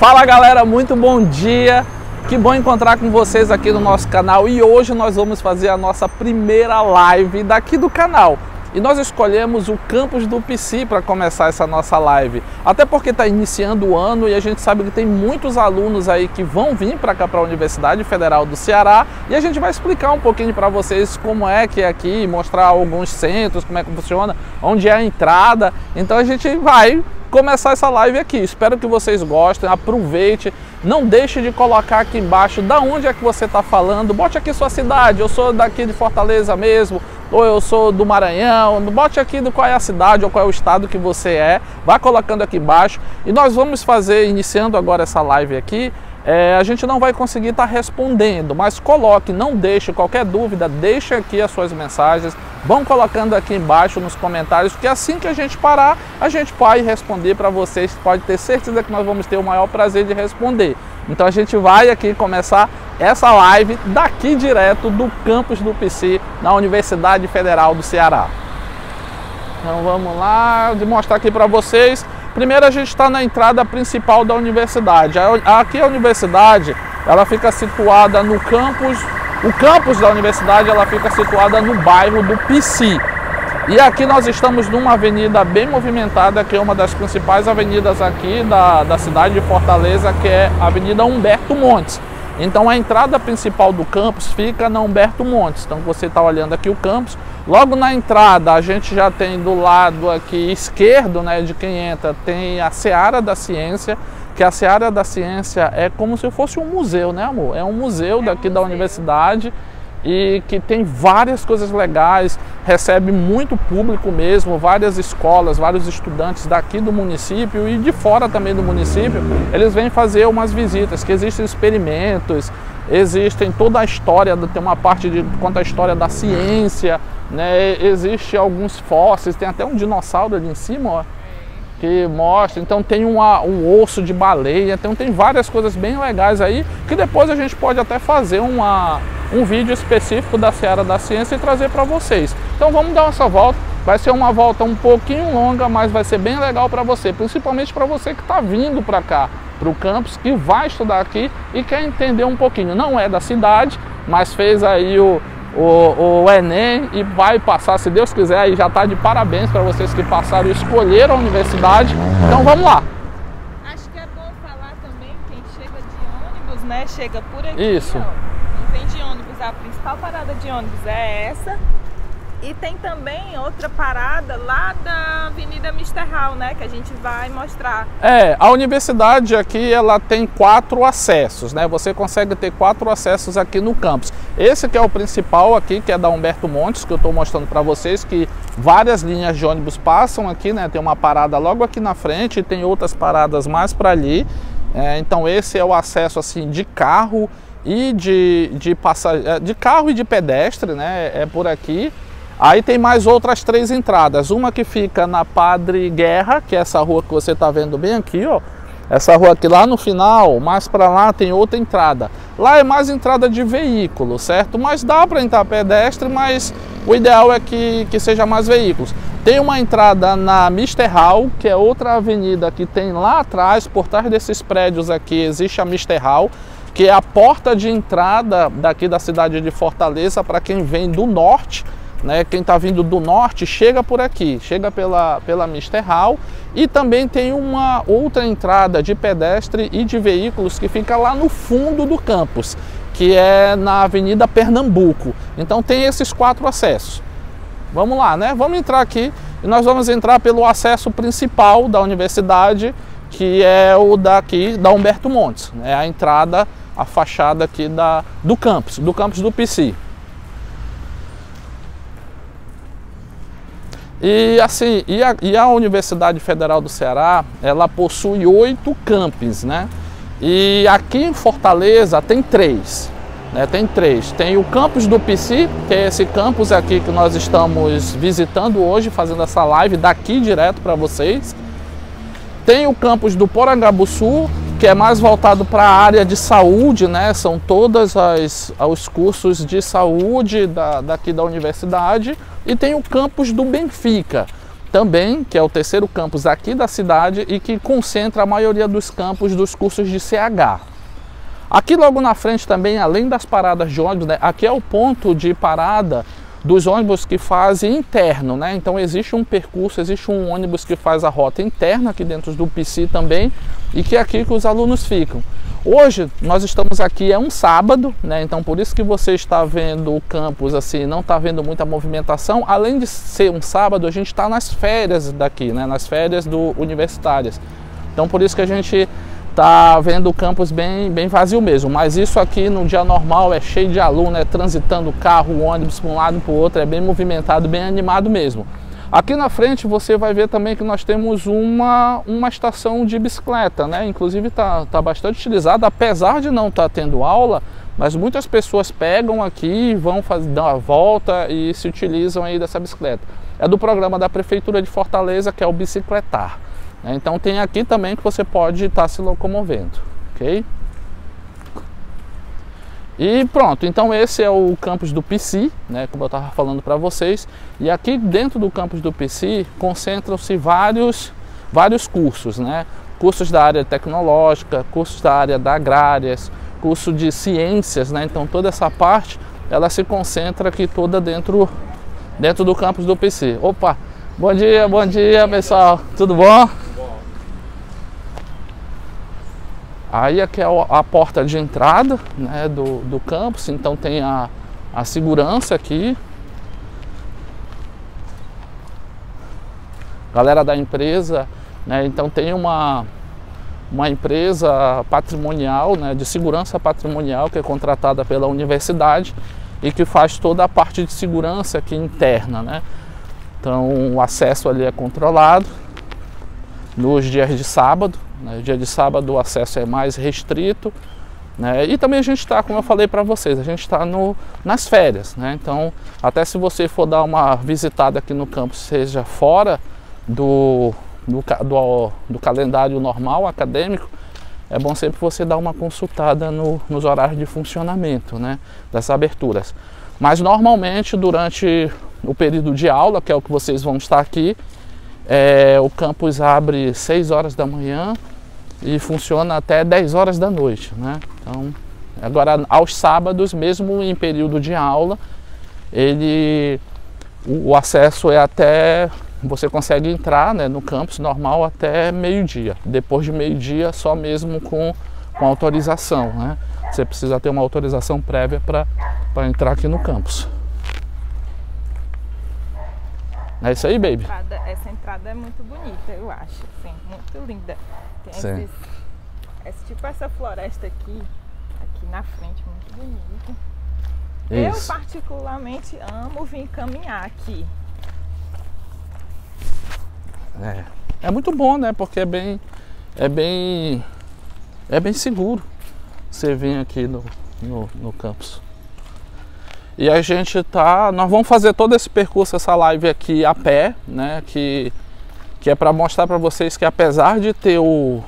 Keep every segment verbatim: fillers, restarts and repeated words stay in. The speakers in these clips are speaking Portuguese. Fala galera, muito bom dia! Que bom encontrar com vocês aqui no nosso canal e hoje nós vamos fazer a nossa primeira live daqui do canal. E nós escolhemos o campus do Pici para começar essa nossa live. Até porque está iniciando o ano e a gente sabe que tem muitos alunos aí que vão vir para cá, para a Universidade Federal do Ceará. E a gente vai explicar um pouquinho para vocês como é que é aqui, mostrar alguns centros, como é que funciona, onde é a entrada. Então a gente vai começar essa live aqui. Espero que vocês gostem, aproveite. Não deixe de colocar aqui embaixo da onde é que você está falando. Bote aqui sua cidade, eu sou daqui de Fortaleza mesmo, ou eu sou do Maranhão, bote aqui do qual é a cidade ou qual é o estado que você é, vai colocando aqui embaixo. E nós vamos fazer, iniciando agora essa live aqui, é, a gente não vai conseguir estar respondendo, mas coloque, não deixe qualquer dúvida, deixe aqui as suas mensagens, vão colocando aqui embaixo nos comentários, porque assim que a gente parar, a gente vai responder para vocês, pode ter certeza que nós vamos ter o maior prazer de responder. Então a gente vai aqui começar essa live daqui direto do campus do Pici, na Universidade Federal do Ceará. Então vamos lá, vou mostrar aqui para vocês. Primeiro a gente está na entrada principal da universidade. Aqui a universidade, ela fica situada no campus, o campus da universidade ela fica situada no bairro do Pici. E aqui nós estamos numa avenida bem movimentada, que é uma das principais avenidas aqui da, da cidade de Fortaleza, que é a Avenida Humberto Montes. Então a entrada principal do campus fica na Humberto Montes. Então você está olhando aqui o campus. Logo na entrada a gente já tem do lado aqui esquerdo, né, de quem entra, tem a Seara da Ciência, que a Seara da Ciência é como se fosse um museu, né amor? É um museu daqui da universidade. E que tem várias coisas legais, recebe muito público mesmo, várias escolas, vários estudantes daqui do município e de fora também do município, eles vêm fazer umas visitas, que existem experimentos, existem toda a história, tem uma parte de conta a história da ciência, né? Existe alguns fósseis, tem até um dinossauro ali em cima, ó, que mostra, então tem uma, um osso de baleia, então tem várias coisas bem legais aí, que depois a gente pode até fazer uma, um vídeo específico da Seara da Ciência e trazer para vocês. Então vamos dar essa volta, vai ser uma volta um pouquinho longa, mas vai ser bem legal para você, principalmente para você que está vindo para cá, para o campus, que vai estudar aqui e quer entender um pouquinho, não é da cidade, mas fez aí o O, o Enem e vai passar, se Deus quiser, aí já tá de parabéns para vocês que passaram e escolheram a universidade. Então vamos lá. Acho que é bom falar também quem chega de ônibus, né? Chega por aqui. Isso. Ó, não tem de ônibus, a principal parada de ônibus é essa. E tem também outra parada lá da Avenida Mister Hull, né, que a gente vai mostrar. É, a universidade aqui, ela tem quatro acessos, né, você consegue ter quatro acessos aqui no campus. Esse que é o principal aqui, que é da Humberto Montes, que eu estou mostrando para vocês, que várias linhas de ônibus passam aqui, né, tem uma parada logo aqui na frente e tem outras paradas mais para ali. É, então esse é o acesso, assim, de carro e de, de, passag... de carro e de pedestre, né, é por aqui. Aí tem mais outras três entradas, uma que fica na Padre Guerra, que é essa rua que você está vendo bem aqui, ó. Essa rua aqui lá no final, mais para lá tem outra entrada. Lá é mais entrada de veículo, certo? Mas dá para entrar pedestre, mas o ideal é que, que seja mais veículos. Tem uma entrada na Mister Hull, que é outra avenida que tem lá atrás, por trás desses prédios aqui, existe a Mister Hull, que é a porta de entrada daqui da cidade de Fortaleza para quem vem do norte. Né, quem está vindo do norte chega por aqui, chega pela, pela Mister Hull. E também tem uma outra entrada de pedestre e de veículos que fica lá no fundo do campus, que é na Avenida Pernambuco. Então tem esses quatro acessos. Vamos lá, né? Vamos entrar aqui e nós vamos entrar pelo acesso principal da universidade, que é o daqui da Humberto Montes, né? A entrada, a fachada aqui da, do campus, do campus do Pici. E assim, e a, e a Universidade Federal do Ceará, ela possui oito campos, né? E aqui em Fortaleza tem três, né? Tem três. Tem o campus do Pici, que é esse campus aqui que nós estamos visitando hoje, fazendo essa live daqui direto para vocês. Tem o campus do Porangabuçu, que é mais voltado para a área de saúde, né? São todos os cursos de saúde da, daqui da universidade. E tem o campus do Benfica, também, que é o terceiro campus aqui da cidade e que concentra a maioria dos campos dos cursos de C H. Aqui logo na frente também, além das paradas de ônibus, né, aqui é o ponto de parada dos ônibus que fazem interno, né? Então existe um percurso, existe um ônibus que faz a rota interna aqui dentro do Pici também, e que é aqui que os alunos ficam. Hoje nós estamos aqui, é um sábado, né? Então por isso que você está vendo o campus assim, não está vendo muita movimentação. Além de ser um sábado, a gente está nas férias daqui, né? Nas férias do universitárias. Então por isso que a gente está vendo o campus bem, bem vazio mesmo. Mas isso aqui no dia normal é cheio de aluno, é transitando carro, ônibus para um lado, para o outro, é bem movimentado, bem animado mesmo. Aqui na frente você vai ver também que nós temos uma, uma estação de bicicleta, né? Inclusive está tá bastante utilizada, apesar de não estar tá tendo aula, mas muitas pessoas pegam aqui, vão fazer, dar uma volta e se utilizam aí dessa bicicleta. É do programa da Prefeitura de Fortaleza, que é o Bicicletar. Então tem aqui também que você pode estar tá se locomovendo, ok? E pronto, então esse é o campus do Pici, né, como eu estava falando para vocês. E aqui dentro do campus do Pici concentram-se vários, vários cursos, né? Cursos da área tecnológica, cursos da área da agrárias, curso de ciências, né? Então toda essa parte, ela se concentra aqui toda dentro, dentro do campus do Pici. Opa, bom dia, bom dia pessoal, tudo bom? Aí aqui é a porta de entrada, né, do, do campus, então tem a, a segurança aqui. Galera da empresa, né, então tem uma, uma empresa patrimonial, né, de segurança patrimonial, que é contratada pela universidade e que faz toda a parte de segurança aqui interna, né. Então o acesso ali é controlado nos dias de sábado. No dia de sábado o acesso é mais restrito, né? E também a gente está, como eu falei para vocês, a gente está nas férias, né? Então até se você for dar uma visitada aqui no campus, seja fora do, do, do, do calendário normal acadêmico, é bom sempre você dar uma consultada no, nos horários de funcionamento, né, das aberturas. Mas normalmente durante o período de aula, que é o que vocês vão estar aqui, é, o campus abre seis horas da manhã e funciona até dez horas da noite, né? Então, agora aos sábados, mesmo em período de aula, ele, o, o acesso é até, você consegue entrar, né, no campus normal até meio-dia. Depois de meio-dia, só mesmo com, com autorização, né? Você precisa ter uma autorização prévia para para entrar aqui no campus. É isso aí, baby. Essa entrada, essa entrada é muito bonita, eu acho, assim, muito linda. Tem sim. Esses, esse, tipo essa floresta aqui, aqui na frente, muito bonita. Eu particularmente amo vir caminhar aqui. É, é muito bom, né? Porque é bem, é bem, é bem seguro. Você vir aqui no, no, no campus. E a gente tá, nós vamos fazer todo esse percurso, essa live aqui a pé, né, que, que é para mostrar para vocês que apesar de ter o,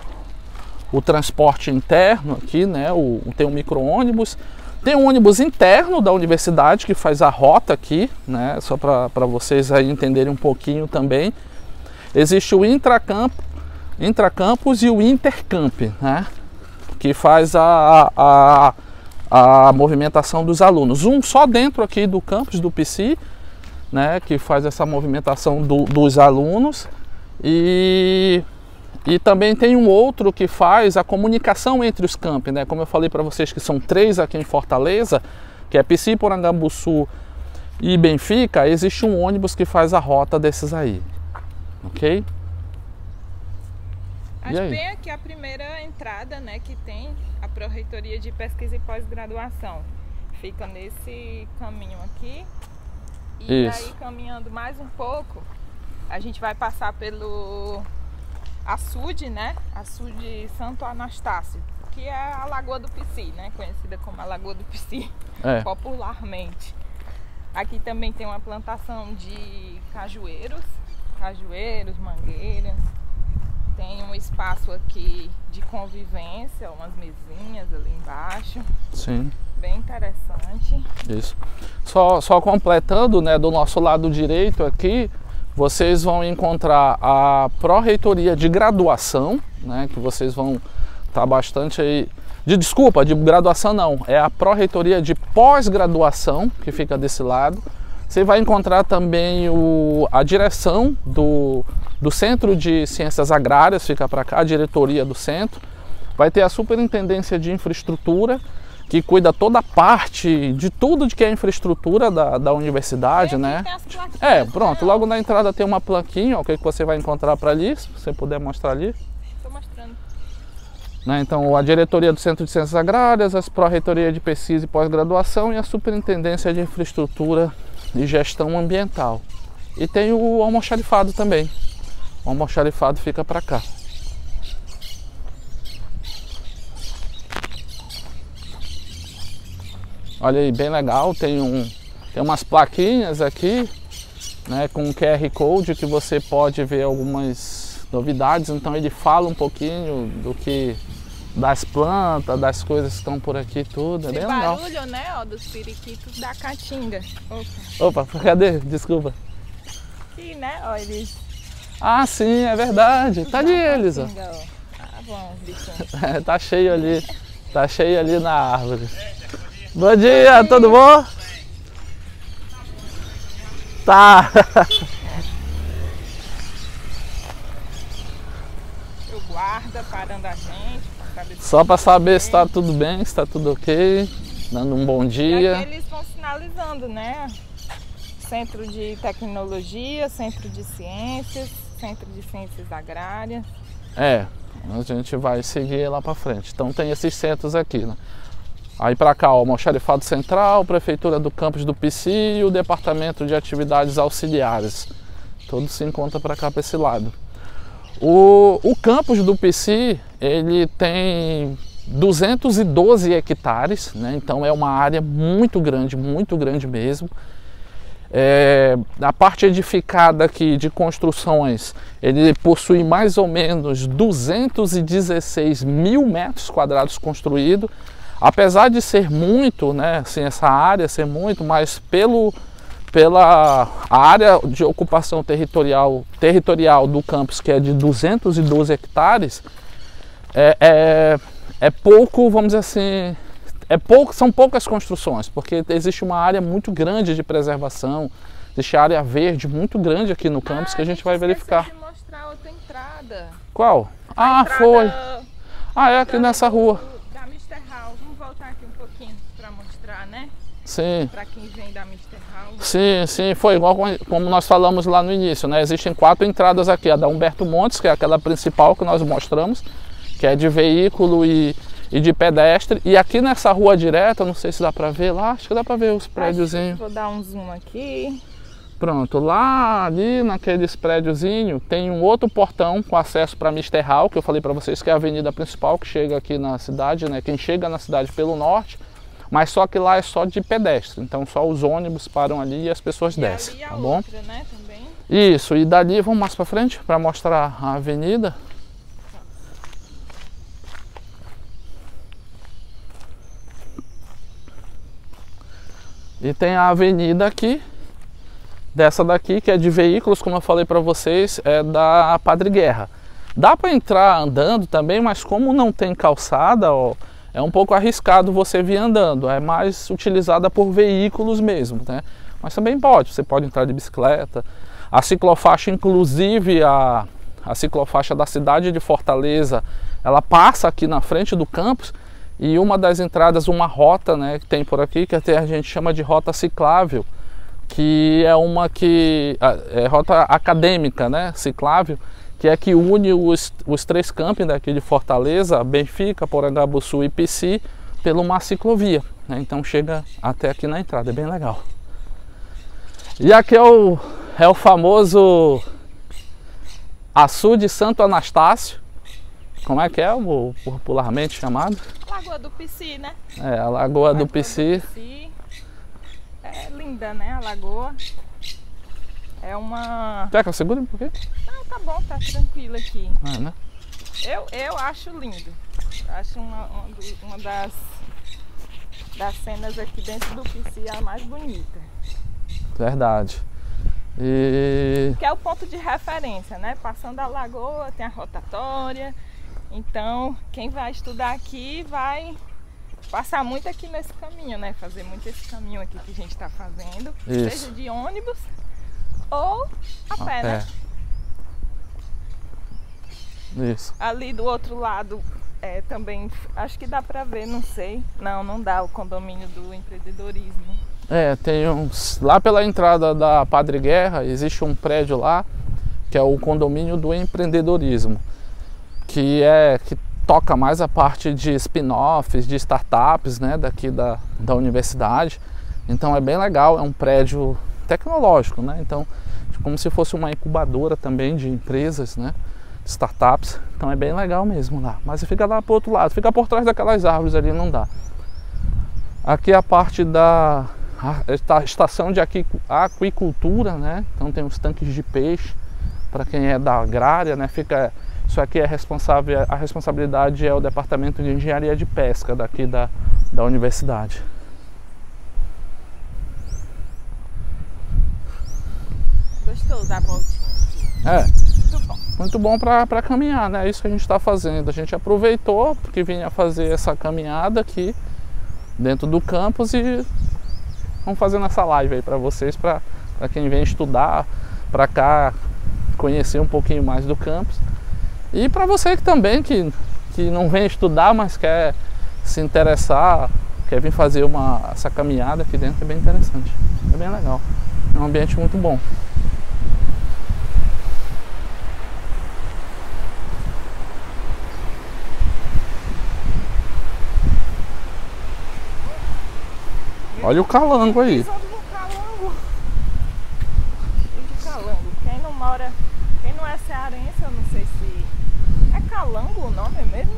o transporte interno aqui, né, o, tem um micro-ônibus, tem um ônibus interno da universidade que faz a rota aqui, né, só para vocês aí entenderem um pouquinho também. Existe o intracampo, intracampus e o intercamp, né, que faz a... a, a a movimentação dos alunos, um só dentro aqui do campus do Pici, né, que faz essa movimentação do, dos alunos, e, e também tem um outro que faz a comunicação entre os campi, né, como eu falei para vocês que são três aqui em Fortaleza, que é Pici, Porangabuçu e Benfica, existe um ônibus que faz a rota desses aí, ok? Acho bem aqui a primeira entrada, né, que tem a Pró-Reitoria de Pesquisa e Pós-Graduação. Fica nesse caminho aqui. E isso. Daí caminhando mais um pouco, a gente vai passar pelo Açude, né? Açude Santo Anastácio, que é a Lagoa do Pici, né? Conhecida como a Lagoa do Pici, é. Popularmente. Aqui também tem uma plantação de cajueiros, cajueiros, mangueiras. Tem um espaço aqui de convivência, umas mesinhas ali embaixo. Sim. Bem interessante. Isso. Só, só completando, né, do nosso lado direito aqui, vocês vão encontrar a Pró-Reitoria de Graduação, né, que vocês vão estar bastante aí... De, desculpa, de graduação não, é a Pró-Reitoria de Pós-Graduação, que fica desse lado. Você vai encontrar também o, a direção do, do Centro de Ciências Agrárias, fica para cá, a diretoria do centro. Vai ter a Superintendência de Infraestrutura, que cuida toda a parte de tudo de que é a infraestrutura da, da universidade, né? É, pronto, logo na entrada tem uma plaquinha, o que você vai encontrar para ali, se você puder mostrar ali. Estou mostrando. Né, então, a diretoria do Centro de Ciências Agrárias, a Pró-Reitoria de Pesquisa e Pós-Graduação e a Superintendência de Infraestrutura e Gestão Ambiental. E tem o almoxarifado também. O almoxarifado fica para cá. Olha aí, bem legal, tem, um, tem umas plaquinhas aqui, né, com um Q R Code que você pode ver algumas novidades. Então ele fala um pouquinho do que, das plantas, das coisas que estão por aqui, tudo. É bem legal. Esse barulho, né, ó, dos periquitos da caatinga. Opa, Opa cadê? Desculpa. Sim, né, ó, eles... Ah, sim, é verdade. Tá ali eles, ó. Tá bom, bichinho. Tá cheio ali, tá cheio ali na árvore. Bom dia, tudo bom? Tá. O guarda parando a gente. Pra saber Só para saber se está tudo bem, se está tudo ok. Dando um bom dia. E eles vão sinalizando, né? Centro de Tecnologia, Centro de Ciências, Centro de Ciências Agrárias. É, a gente vai seguir lá para frente. Então tem esses centros aqui, né? Aí para cá, o almoxarifado central, Prefeitura do Campus do Pici e o Departamento de Atividades Auxiliares. Todo se encontra para cá, para esse lado. O, o Campus do Pici, ele tem duzentos e doze hectares, né? Então é uma área muito grande, muito grande mesmo. É, a parte edificada aqui de construções, ele possui mais ou menos duzentos e dezesseis mil metros quadrados construídos. Apesar de ser muito, né, assim, essa área ser muito, mas pelo, pela área de ocupação territorial, territorial do campus, que é de duzentos e doze hectares, é, é, é pouco, vamos dizer assim, é pouco, são poucas construções, porque existe uma área muito grande de preservação, existe área verde muito grande aqui no campus, ah, que a gente vai verificar. De mostrar outra entrada. Qual? A ah, entrada... foi. Ah, é aqui nessa rua. Né? Sim. Para quem vem da Mister Hull. Sim, sim, foi igual como nós falamos lá no início, né? Existem quatro entradas aqui, a da Humberto Montes, que é aquela principal que nós mostramos, que é de veículo e, e de pedestre. E aqui nessa rua direta, não sei se dá para ver lá, acho que dá para ver os prédiozinhos. Vou dar um zoom aqui. Pronto, lá ali naqueles prédiozinhos tem um outro portão com acesso para Mister Hull, que eu falei para vocês que é a avenida principal que chega aqui na cidade, né? Quem chega na cidade pelo norte. Mas só que lá é só de pedestre, então só os ônibus param ali e as pessoas e descem, ali a tá bom? Outra, né, também? Isso, e dali vamos mais para frente para mostrar a avenida. E tem a avenida aqui, dessa daqui que é de veículos, como eu falei para vocês, é da Padre Guerra. Dá para entrar andando também, mas como não tem calçada, ó, é um pouco arriscado você vir andando, é mais utilizada por veículos mesmo, né? Mas também pode, você pode entrar de bicicleta. A ciclofaixa, inclusive, a, a ciclofaixa da cidade de Fortaleza, ela passa aqui na frente do campus e uma das entradas, uma rota, né, que tem por aqui, que até a gente chama de rota ciclável, que é uma que... é rota acadêmica, né, ciclável, que é que une os, os três campings daqui de Fortaleza, Benfica, Porangabuçu e Pici, pela uma ciclovia, né? Então chega até aqui na entrada, é bem legal. E aqui é o, é o famoso Açude Santo Anastácio, como é que é o popularmente chamado? Lagoa do Pici, né? É, a Lagoa, Lagoa do Pici. É linda, né, a lagoa. É uma... Quer que eu segure um pouquinho? Não, tá bom, tá tranquilo aqui. Ah, né? Eu, eu acho lindo. Acho uma, uma, uma das, das cenas aqui dentro do Pici a mais bonita. Verdade. E... que é o ponto de referência, né? Passando a lagoa, tem a rotatória. Então, quem vai estudar aqui vai passar muito aqui nesse caminho, né? Fazer muito esse caminho aqui que a gente está fazendo. Isso. Seja de ônibus ou a pé, a pé. né? Isso. Ali do outro lado é, também, acho que dá para ver, não sei. Não, não dá, o condomínio do empreendedorismo. É, tem uns... Lá pela entrada da Padre Guerra, existe um prédio lá, que é o condomínio do empreendedorismo. Que é que toca mais a parte de spin-offs, de startups, né, daqui da, da universidade. Então é bem legal, é um prédio tecnológico, né? Então, como se fosse uma incubadora também de empresas, né? Startups. Então é bem legal mesmo lá. Mas fica lá pro outro lado, fica por trás daquelas árvores ali, não dá. Aqui a parte da a estação de aquicultura, né? Então tem os tanques de peixe, para quem é da agrária, né? Fica, isso aqui é responsável, a responsabilidade é o Departamento de Engenharia de Pesca daqui da, da universidade. Gostoso da voltinha aqui. É. Muito bom. Muito bom para caminhar, né? É isso que a gente está fazendo. A gente aproveitou porque vinha fazer essa caminhada aqui dentro do campus e vamos fazendo essa live aí para vocês, para quem vem estudar para cá, conhecer um pouquinho mais do campus, e para você que também que, que não vem estudar, mas quer se interessar, quer vir fazer uma, essa caminhada aqui dentro, é bem interessante, é bem legal, é um ambiente muito bom. Olha o calango aí. Calango. Calango. Quem não mora, quem não é cearense, eu não sei se... É calango o nome mesmo?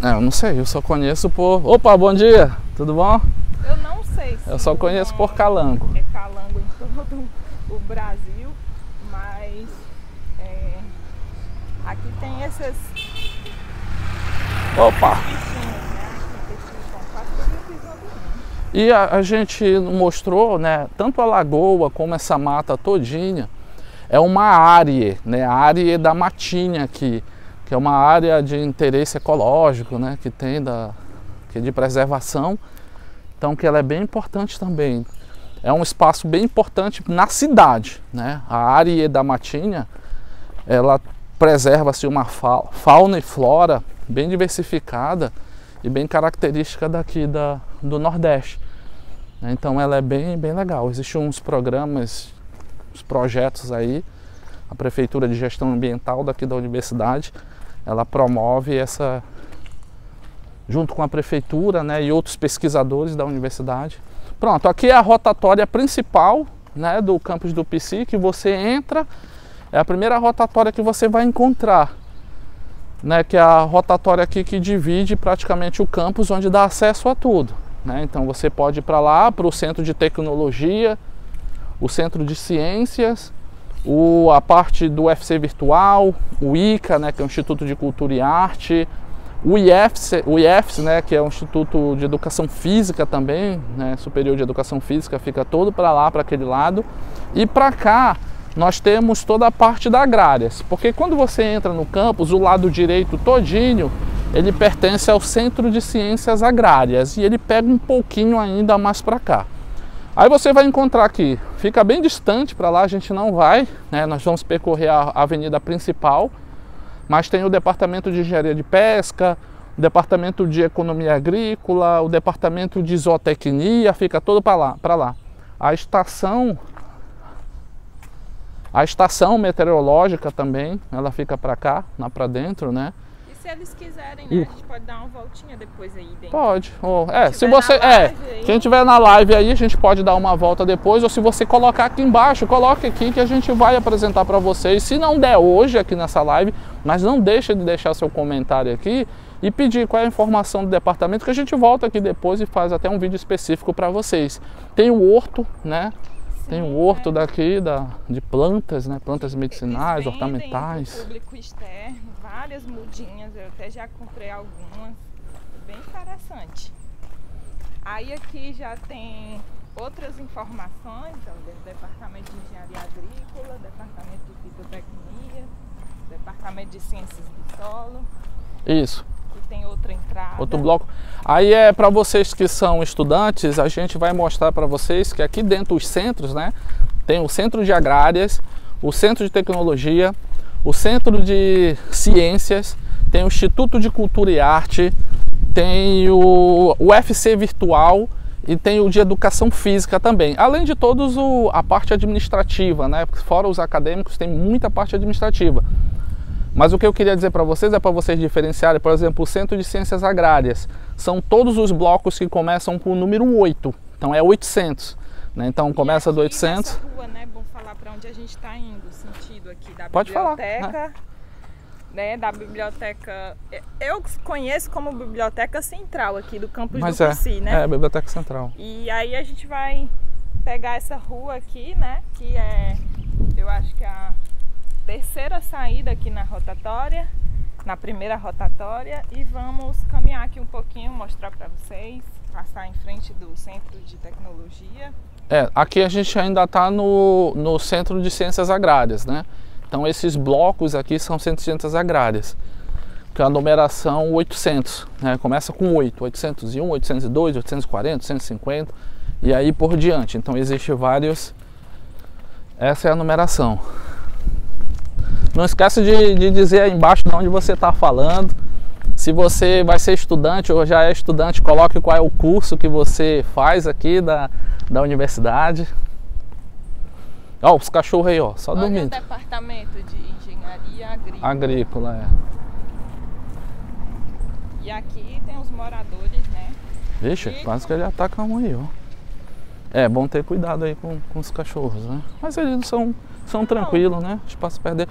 É, eu não sei, eu só conheço por... Opa, bom dia, tudo bom? Eu não sei se... Eu só conheço por calango. É calango em todo o Brasil, mas... É, aqui tem esses... Opa! E a, a gente mostrou, né, tanto a lagoa como essa mata todinha, é uma área, né, a área da matinha aqui, que é uma área de interesse ecológico, né, que tem da, que é de preservação, então que ela é bem importante também. É um espaço bem importante na cidade, né, a área da matinha, ela preserva-se uma fauna e flora bem diversificada e bem característica daqui da, do Nordeste. Então ela é bem, bem legal. Existem uns programas, uns projetos aí, a Prefeitura de Gestão Ambiental daqui da universidade, ela promove essa, junto com a Prefeitura, né, e outros pesquisadores da universidade. Pronto, aqui é a rotatória principal, né, do campus do Pici, que você entra, é a primeira rotatória que você vai encontrar. Né, que é a rotatória aqui que divide praticamente o campus, onde dá acesso a tudo, né? Então você pode ir para lá, para o Centro de Tecnologia, o Centro de Ciências, o, a parte do U F C Virtual, o ICA, né, que é o Instituto de Cultura e Arte, o I F C, o I F C, né, que é o Instituto de Educação Física também, né, Superior de Educação Física, fica todo para lá, para aquele lado, e para cá nós temos toda a parte da agrárias, porque quando você entra no campus, o lado direito todinho, ele pertence ao Centro de Ciências Agrárias e ele pega um pouquinho ainda mais para cá. Aí você vai encontrar aqui, fica bem distante para lá, a gente não vai, né? Nós vamos percorrer a avenida principal, mas tem o Departamento de Engenharia de Pesca, o Departamento de Economia Agrícola, o Departamento de Zootecnia, fica todo para lá, para lá. A estação... A estação meteorológica também, ela fica para cá, lá para dentro, né? E se eles quiserem, né, uh. a gente pode dar uma voltinha depois aí dentro. Pode. Ou, é, se, se você, é, aí... quem tiver na live aí, a gente pode dar uma volta depois, ou se você colocar aqui embaixo, coloque aqui que a gente vai apresentar para vocês. Se não der hoje aqui nessa live, mas não deixa de deixar seu comentário aqui e pedir qual é a informação do departamento, que a gente volta aqui depois e faz até um vídeo específico para vocês. Tem o horto, né? Tem o horto daqui da, de plantas, né? Plantas medicinais, hortamentais. Público externo, várias mudinhas, eu até já comprei algumas, bem interessante. Aí aqui já tem outras informações, então, do Departamento de Engenharia Agrícola, Departamento de Fitotecnia, Departamento de Ciências do Solo. Isso. E tem outra entrada. Outro bloco. Aí é para vocês que são estudantes, a gente vai mostrar para vocês que aqui dentro dos centros, né, tem o Centro de Agrárias, o Centro de Tecnologia, o Centro de Ciências, tem o Instituto de Cultura e Arte, tem o U F C Virtual e tem o de Educação Física também. Além de todos, o, a parte administrativa, né? Porque fora os acadêmicos, tem muita parte administrativa. Mas o que eu queria dizer para vocês é para vocês diferenciarem, por exemplo, o Centro de Ciências Agrárias. São todos os blocos que começam com o número oito, então é oitocentos. Né? Então começa aqui, do oitocentos. Rua, né? Bom falar para onde a gente está indo, o sentido aqui da Pode biblioteca. Falar, né? Né, da biblioteca, eu conheço como biblioteca central aqui do campus Mas do é, Pici, né? É, a biblioteca central. E aí a gente vai pegar essa rua aqui, né? Que é, eu acho que é a terceira saída aqui na rotatória, na primeira rotatória, e vamos caminhar aqui um pouquinho, mostrar para vocês, passar em frente do Centro de Tecnologia. É, aqui a gente ainda está no, no Centro de Ciências Agrárias, né? Então esses blocos aqui são centros agrárias, que é a numeração oitocentos, né? Começa com oito, oitocentos e um, oitocentos e dois, oitocentos e quarenta, oitocentos e cinquenta e aí por diante. Então existe vários, essa é a numeração. Não esqueça de, de dizer aí embaixo de onde você está falando, se você vai ser estudante ou já é estudante, coloque qual é o curso que você faz aqui da, da universidade. Ó, oh, os cachorros aí, ó, só Olha dormindo. O Departamento de Engenharia Agrícola. Agrícola, é. E aqui tem os moradores, né? Vixe, quase que ele ataca um aí, ó. É bom ter cuidado aí com, com os cachorros, né? Mas eles são, são tranquilos, né? Espaço perder.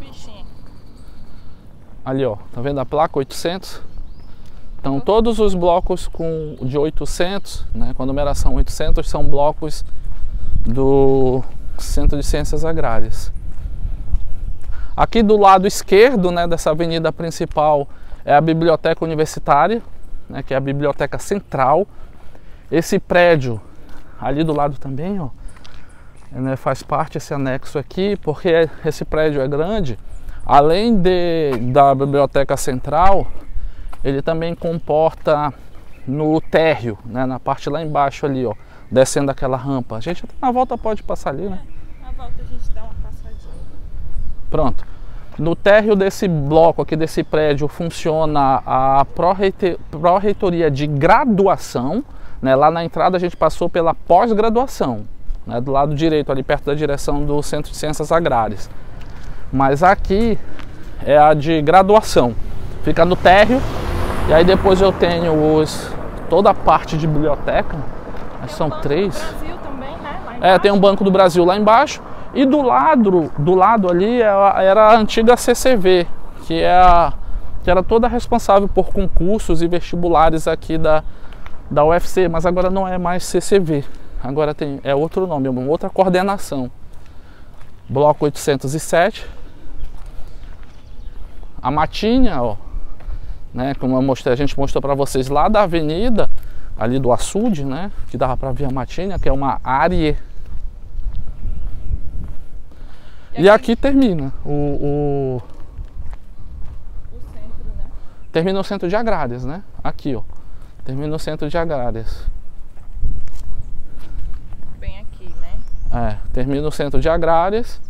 Bichinho. Ali, ó, tá vendo a placa oitocentos? Então todos os blocos com, de oitocentos, né, com a numeração oitocentos, são blocos do Centro de Ciências Agrárias. Aqui do lado esquerdo, né, dessa avenida principal é a Biblioteca Universitária, né, que é a Biblioteca Central. Esse prédio ali do lado também, ó, né, faz parte esse anexo aqui, porque esse prédio é grande. Além de, da Biblioteca Central, ele também comporta no térreo, né, na parte lá embaixo ali, ó, descendo aquela rampa. A gente até na volta pode passar ali, né? É, na volta a gente dá uma passadinha. Pronto. No térreo desse bloco aqui, desse prédio, funciona a Pró-Reitoria de Graduação, né? Lá na entrada a gente passou pela pós-graduação, né? Do lado direito, ali perto da direção do Centro de Ciências Agrárias. Mas aqui é a de graduação. Fica no térreo. E aí depois eu tenho os, toda a parte de biblioteca. São três. Brasil também, né? É, tem um Banco do Brasil lá embaixo. E do lado, do lado ali era a antiga C C V, que, é a, que era toda responsável por concursos e vestibulares aqui da, da U F C, mas agora não é mais C C V. Agora tem, é outro nome, uma outra coordenação. Bloco oitocentos e sete. A matinha, ó, né, como eu mostrei, a gente mostrou para vocês lá da avenida ali do açude, né, que dava para ver a matinha, que é uma área. E, e aqui termina o, o... o centro, né? Termina o Centro de Agrárias, né? Aqui, ó. Termina o Centro de Agrárias. Bem aqui, né? É, termina o Centro de Agrárias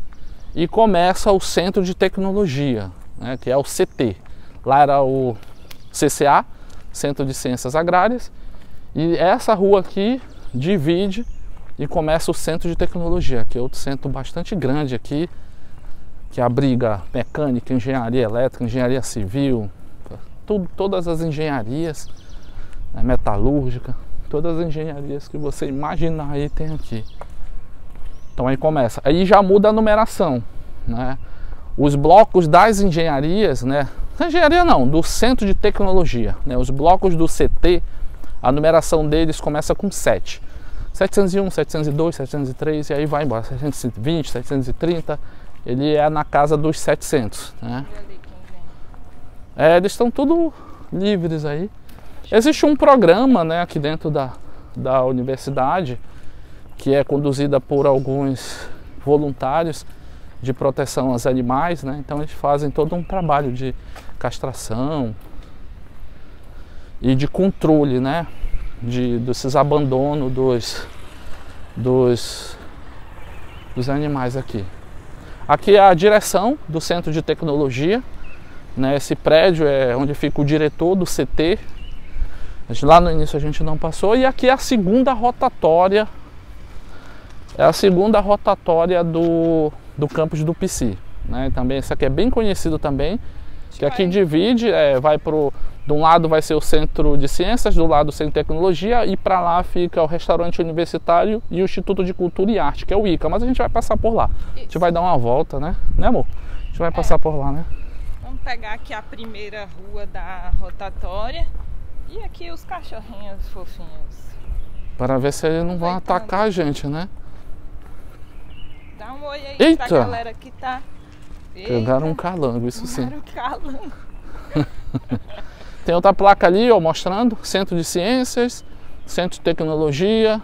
e começa o Centro de Tecnologia, né, que é o C T. Lá era o C C A, Centro de Ciências Agrárias. E essa rua aqui divide e começa o Centro de Tecnologia, que é outro centro bastante grande aqui, que abriga mecânica, engenharia elétrica, engenharia civil, tudo, todas as engenharias, né, metalúrgica, todas as engenharias que você imaginar aí tem aqui. Então aí começa, aí já muda a numeração, né? Os blocos das engenharias, né? Engenharia não, do Centro de Tecnologia, né? Os blocos do C T, a numeração deles começa com sete. setecentos e um, setecentos e dois, setecentos e três e aí vai embora. setecentos e vinte, setecentos e trinta, ele é na casa dos setecentos. Né? É, eles estão tudo livres aí. Existe um programa, né, aqui dentro da, da universidade, que é conduzida por alguns voluntários de proteção aos animais, né? Então eles fazem todo um trabalho de castração e de controle, né? De, desses abandonos dos, dos, dos animais aqui. Aqui é a direção do Centro de Tecnologia, né? Esse prédio é onde fica o diretor do C T. Lá no início a gente não passou. E aqui é a segunda rotatória, é a segunda rotatória do, do campus do Pici, né? Também, isso aqui é bem conhecido também, que aqui divide, é, vai pro, de um lado vai ser o Centro de Ciências, do lado o Centro de Tecnologia, e para lá fica o restaurante universitário e o Instituto de Cultura e Arte, que é o I C A, mas a gente vai passar por lá. Isso. A gente vai dar uma volta, né? Né, amor? A gente vai é. passar por lá, né? Vamos pegar aqui a primeira rua da rotatória e aqui os cachorrinhos fofinhos. Para ver se eles não vão atacar a gente, né? Dá um oi aí. Eita! Pra galera que tá... Eita, pegaram um calango, isso sim. Pegaram um calango. Tem outra placa ali, ó, mostrando. Centro de Ciências, Centro de Tecnologia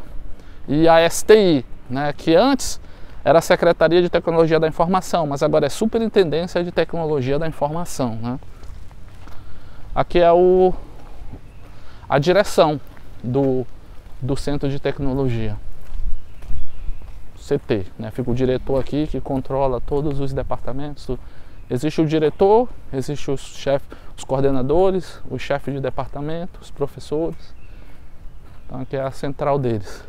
e a S T I, né? Que antes era a Secretaria de Tecnologia da Informação, mas agora é Superintendência de Tecnologia da Informação, né? Aqui é o... a direção do, do Centro de Tecnologia, C T, né? Fica o diretor aqui que controla todos os departamentos. Existe o diretor, existe os chefes, os coordenadores, os chefes de departamento, os professores. Então aqui é a central deles.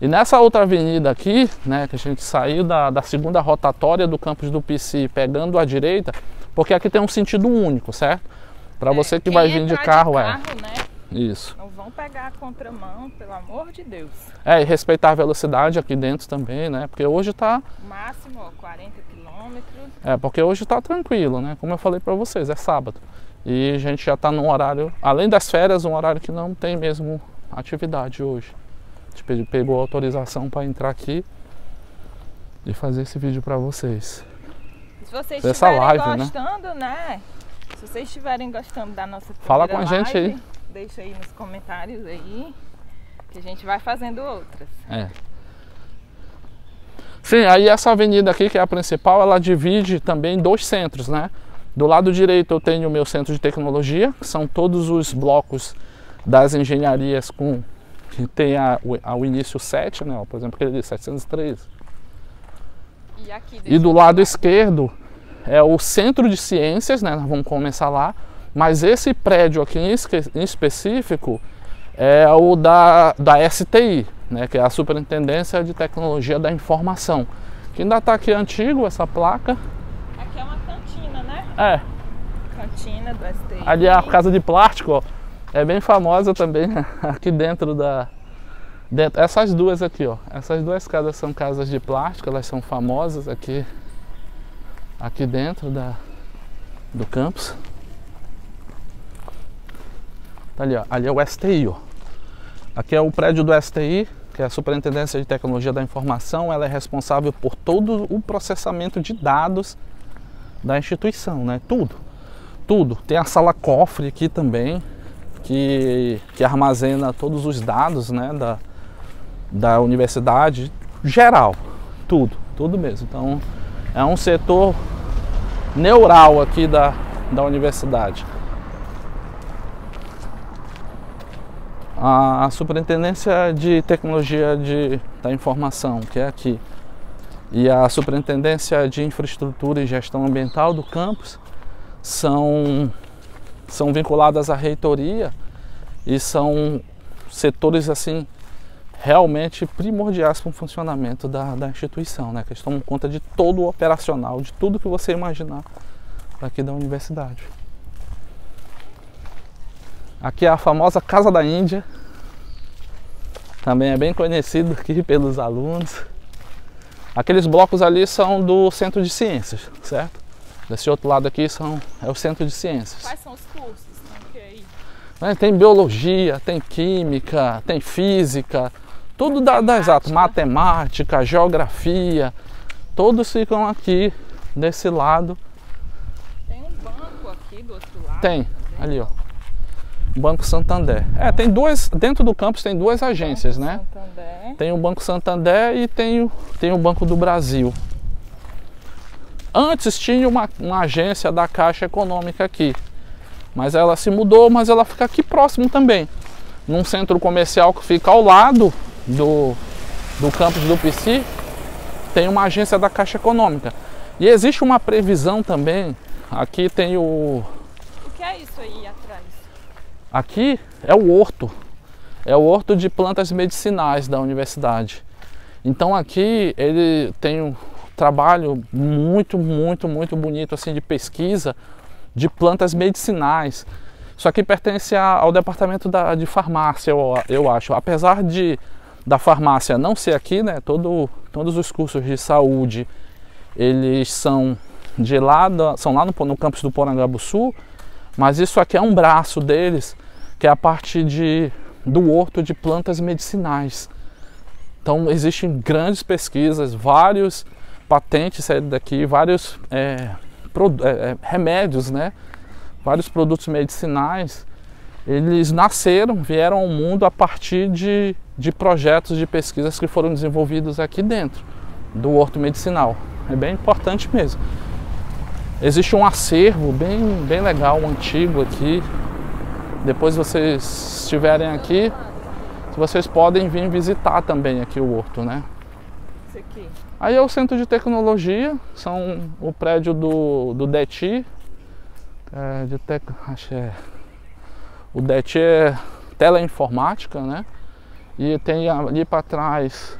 E nessa outra avenida aqui, né, que a gente saiu da, da segunda rotatória do campus do Pici, pegando à direita, porque aqui tem um sentido único, certo? Para você é, que vai vir de carro, de carro, é. Né? Isso. Não vão pegar a contramão, pelo amor de Deus. É, e respeitar a velocidade aqui dentro também, né? Porque hoje tá... máximo, ó, quarenta quilômetros. É, porque hoje tá tranquilo, né? Como eu falei para vocês, é sábado. E a gente já tá num horário, além das férias, um horário que não tem mesmo atividade hoje. A gente pegou autorização para entrar aqui e fazer esse vídeo para vocês. Se vocês estiverem gostando, né? né? Se vocês estiverem gostando da nossa primeira Fala com a live, gente aí. Deixa aí nos comentários aí, que a gente vai fazendo outras. É. Sim, aí essa avenida aqui, que é a principal, ela divide também dois centros, né? Do lado direito eu tenho o meu Centro de Tecnologia, que são todos os blocos das engenharias com, que tem a, a, o início sete, né? Por exemplo, aquele de setecentos e treze. E, aqui, e do lado esquerdo... é o Centro de Ciências, né? Vamos começar lá. Mas esse prédio aqui em específico é o da, da S T I, né? Que é a Superintendência de Tecnologia da Informação. Que ainda está aqui antigo, essa placa. Aqui é uma cantina, né? É. Cantina do S T I. Ali é a Casa de Plástico, ó. É bem famosa também aqui dentro da... Dentro, essas duas aqui, ó. Essas duas casas são casas de plástico, elas são famosas aqui. Aqui dentro da, do campus. Tá ali, ó. Ali é o S T I, ó. Aqui é o prédio do S T I, que é a Superintendência de Tecnologia da Informação. Ela é responsável por todo o processamento de dados da instituição, né? Tudo, tudo. Tem a sala cofre aqui também, que, que armazena todos os dados, né? Da, da universidade, geral, tudo, tudo mesmo. Então... é um setor neural aqui da, da universidade. A Superintendência de Tecnologia de, da Informação, que é aqui, e a Superintendência de Infraestrutura e Gestão Ambiental do campus são, são vinculadas à reitoria e são setores assim... realmente primordiais para o funcionamento da, da instituição, né? Que eles tomam conta de todo o operacional, de tudo que você imaginar aqui da universidade. Aqui é a famosa Casa da Índia, também é bem conhecido aqui pelos alunos. Aqueles blocos ali são do Centro de Ciências, certo? Desse outro lado aqui são, é o Centro de Ciências. Quais são os cursos? Né? Tem biologia, tem química, tem física. Tudo da, da exato, matemática, geografia, todos ficam aqui, desse lado. Tem um banco aqui do outro lado. Tem, ali ó. Banco Santander. É, tem duas, dentro do campus tem duas agências, Banco né? Santander. Tem o Banco Santander e tem o, tem o Banco do Brasil. Antes tinha uma, uma agência da Caixa Econômica aqui, mas ela se mudou, mas ela fica aqui próximo também, num centro comercial que fica ao lado do, do campus do Pici, tem uma agência da Caixa Econômica. E existe uma previsão também, aqui tem o... O que é isso aí atrás? Aqui é o horto, é o horto de plantas medicinais da universidade. Então aqui ele tem um trabalho muito, muito, muito bonito assim de pesquisa de plantas medicinais. Isso aqui pertence ao departamento da, de farmácia, eu, eu acho. Apesar de, da farmácia não ser aqui, né, todo, todos os cursos de saúde, eles são, de lá, da, são lá no, no campus do Porangabuçu, mas isso aqui é um braço deles, que é a parte de, do horto de plantas medicinais. Então existem grandes pesquas, vários patentes saíram daqui, vários... É, remédios, né? Vários produtos medicinais, eles nasceram, vieram ao mundo a partir de, de projetos de pesquisas que foram desenvolvidos aqui dentro do horto medicinal. É bem importante mesmo. Existe um acervo bem, bem legal, um antigo aqui. Depois vocês estiverem aqui, vocês podem vir visitar também aqui o horto, né? Isso aqui. Aí é o Centro de Tecnologia, são o prédio do, do D E T I. É, de tec... é. O D E T I é teleinformática, né? E tem ali para trás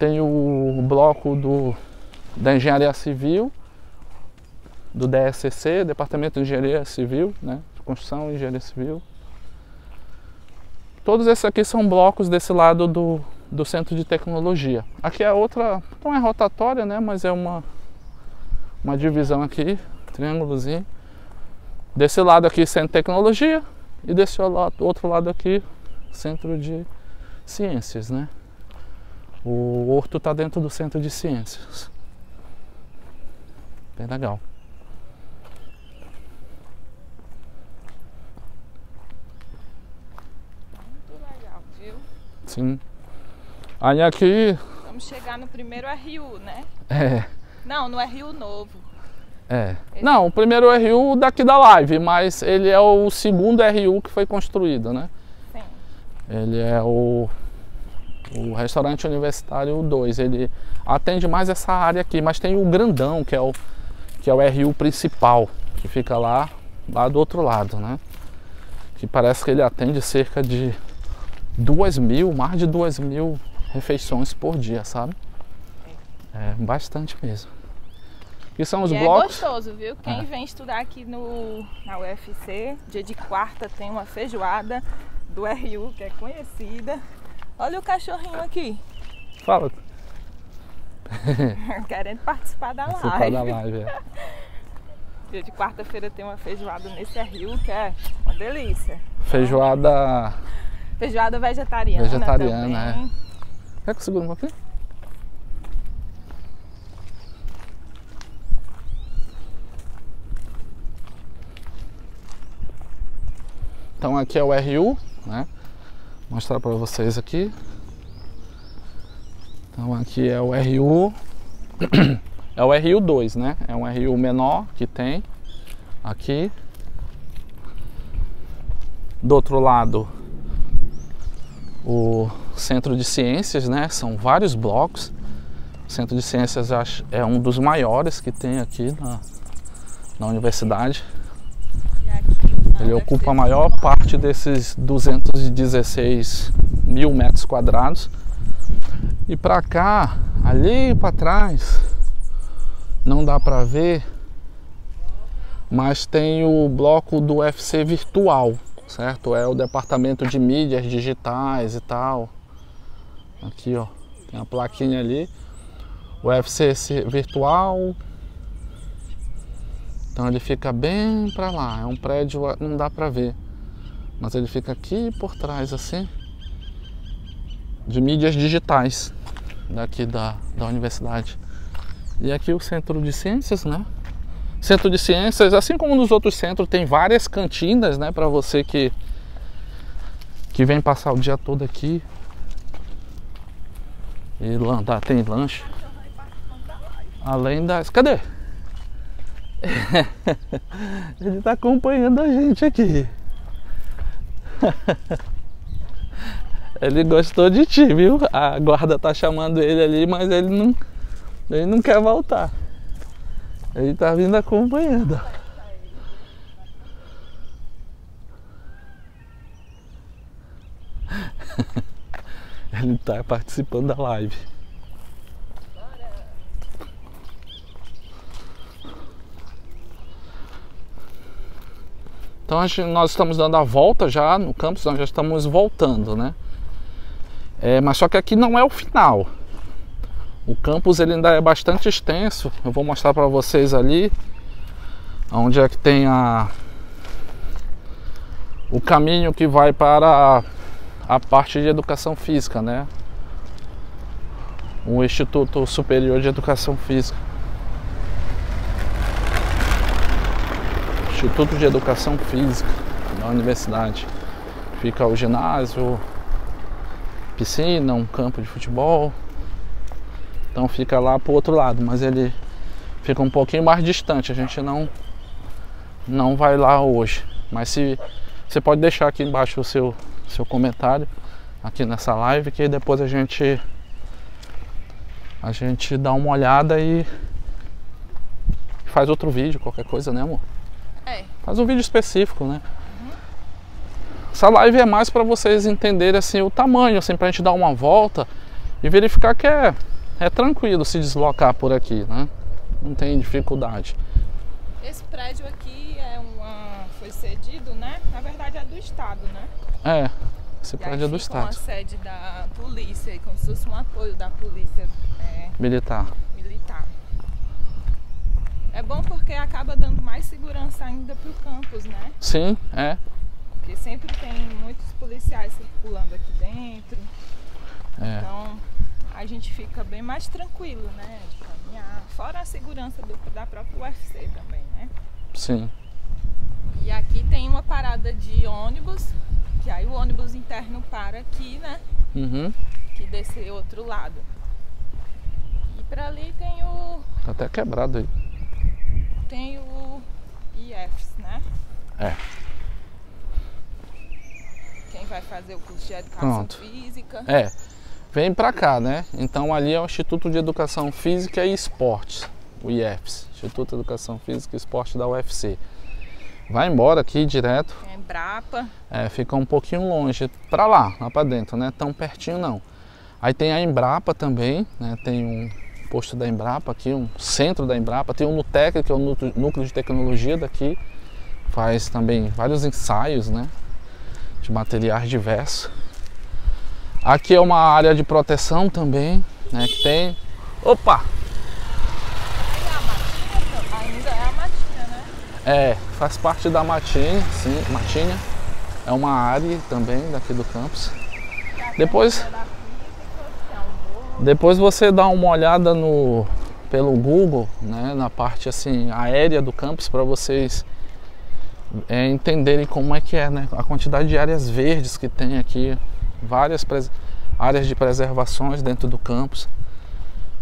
tem o bloco do, da Engenharia Civil, do D S C, Departamento de Engenharia Civil, né? De Construção e Engenharia Civil. Todos esses aqui são blocos desse lado do... do Centro de Tecnologia. Aqui é outra, não é rotatória, né, mas é uma uma divisão aqui, triângulozinho. Desse lado aqui Centro de Tecnologia e desse outro lado aqui Centro de Ciências, né? O horto está dentro do Centro de Ciências. Bem legal. Muito legal, viu? Sim. Aí aqui... Vamos chegar no primeiro R U, né? É. Não, no R U novo. É. Esse... Não, o primeiro R U daqui da live, mas ele é o segundo R U que foi construído, né? Sim. Ele é o, o Restaurante Universitário dois. Ele atende mais essa área aqui, mas tem o grandão, que é o, que é o R U principal, que fica lá, lá do outro lado, né? Que parece que ele atende cerca de duas mil, mais de duas mil... refeições por dia, sabe? É, bastante mesmo. E são os e blocos. É gostoso, viu? Quem é. vem estudar aqui no, na U F C, dia de quarta tem uma feijoada do R U, que é conhecida. Olha o cachorrinho aqui. Fala. Querendo participar da participar live. Da live é. Dia de quarta-feira tem uma feijoada nesse R U, que é uma delícia. Feijoada... Feijoada vegetariana Vegetariana, também. É. Será que eu seguro um pouquinho? Então aqui é o R U, né? Vou mostrar para vocês aqui. Então aqui é o R U, é o R U dois, né? É um R U menor que tem aqui. Do outro lado, o Centro de Ciências, né? São vários blocos. O Centro de Ciências é um dos maiores que tem aqui na, na universidade. Ele ocupa a maior parte desses duzentos e dezesseis mil metros quadrados. E para cá, ali para trás, não dá para ver, mas tem o bloco do U F C Virtual, certo? É o departamento de mídias digitais e tal. Aqui, ó, tem a plaquinha ali, o U F C Virtual. Então ele fica bem pra lá, é um prédio, não dá pra ver, mas ele fica aqui por trás, assim, de mídias digitais daqui da, da universidade. E aqui o Centro de Ciências, né? Centro de Ciências, assim como nos outros centros, tem várias cantinas, né, pra você que que vem passar o dia todo aqui. E lá tem lanche. Além das... Cadê? Ele tá acompanhando a gente aqui. Ele gostou de ti, viu? A guarda tá chamando ele ali, mas ele não, ele não quer voltar. Ele tá vindo acompanhando. Ele tá participando da live. Então a gente, nós estamos dando a volta já no campus, nós já estamos voltando, né? É, mas só que aqui não é o final. O campus ele ainda é bastante extenso. Eu vou mostrar para vocês ali onde é que tem a o caminho que vai para a, a parte de educação física, né? O Instituto Superior de Educação Física. Instituto de Educação Física da Universidade. Fica o ginásio, piscina, um campo de futebol. Então fica lá pro outro lado, mas ele fica um pouquinho mais distante. A gente não, não vai lá hoje. Mas se, você pode deixar aqui embaixo o seu, seu comentário aqui nessa live, que depois a gente, a gente dá uma olhada e faz outro vídeo, qualquer coisa, né amor? É. Faz um vídeo específico, né? Uhum. Essa live é mais para vocês entenderem assim, o tamanho, assim, pra gente dar uma volta e verificar que é... É tranquilo se deslocar por aqui, né? Não tem dificuldade. Esse prédio aqui é uma... foi cedido, né? Na verdade é do Estado, né? É, esse prédio é do Estado. É uma sede da polícia, como se fosse um apoio da polícia... É... Militar. Militar. É bom porque acaba dando mais segurança ainda pro campus, né? Sim, é. Porque sempre tem muitos policiais circulando aqui dentro. É. Então... a gente fica bem mais tranquilo, né, de caminhar, fora a segurança do, da própria U F C também, né? Sim. E aqui tem uma parada de ônibus, que aí o ônibus interno para aqui, né? Uhum. Que desse outro lado. E pra ali tem o... Tá até quebrado aí. Tem o I F S, né? É. Quem vai fazer o curso de educação Pronto. física. É. Vem pra cá, né? Então ali é o Instituto de Educação Física e Esporte, o I E F S, Instituto de Educação Física e Esporte da U F C. Vai embora aqui direto. Embrapa. É, fica um pouquinho longe, pra lá, lá pra dentro, né? Tão pertinho não. Aí tem a Embrapa também, né? Tem um posto da Embrapa aqui, um centro da Embrapa. Tem o Nutec, que é o núcleo de tecnologia daqui. Faz também vários ensaios, né? De materiais diversos. Aqui é uma área de proteção também, né, que tem... Opa! Ainda é a matinha, né? É, faz parte da matinha, sim, matinha. É uma área também daqui do campus. Depois... Depois você dá uma olhada no, pelo Google, né, na parte assim, aérea do campus, para vocês é, entenderem como é que é, né? A quantidade de áreas verdes que tem aqui. Várias áreas de preservações dentro do campus.